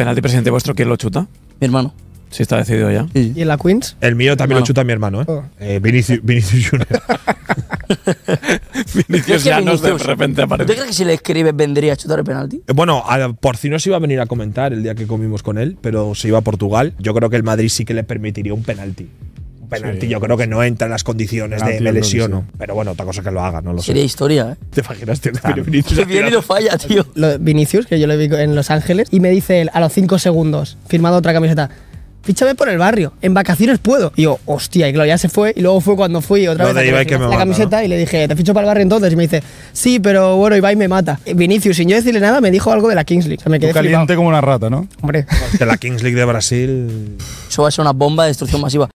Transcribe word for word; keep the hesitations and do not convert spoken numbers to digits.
Penalti presidente vuestro, ¿quién lo chuta? Mi hermano. Sí, está decidido ya. Sí. ¿Y en la Queens? El mío también hermano. Lo chuta mi hermano, ¿eh? Oh. eh Vinicius, Vinicius Junior. Vinicius ya no de repente aparece. ¿Tú crees que si le escribes vendría a chutar el penalti? Eh, bueno, a Porcinos iba a venir a comentar el día que comimos con él, pero se iba a Portugal. Yo creo que el Madrid sí que le permitiría un penalti. Un penalti sí, yo creo que no entra en las condiciones de me lesiono. Sí. Pero bueno, otra cosa que lo haga, no lo Sería sé. Sería historia, ¿eh? ¿Te imaginas? Tío, claro. Vinicius no falla, tío. Lo, Vinicius, que yo le vi en Los Ángeles, y me dice él a los cinco segundos, firmado otra camiseta, fíchame por el barrio, en vacaciones puedo. Y yo, hostia, y claro, ya se fue. Y luego fue cuando fui otra no, vez a la, que me la mata, camiseta ¿no? Y le dije, ¿te ficho para el barrio entonces? Y me dice, sí, pero bueno, Ibai me mata. Vinicius, sin yo decirle nada, me dijo algo de la Kings League. O sea, me quedé caliente flipado. Como una rata, ¿no? Hombre. De la Kings League de Brasil… Eso va a ser una bomba de destrucción masiva.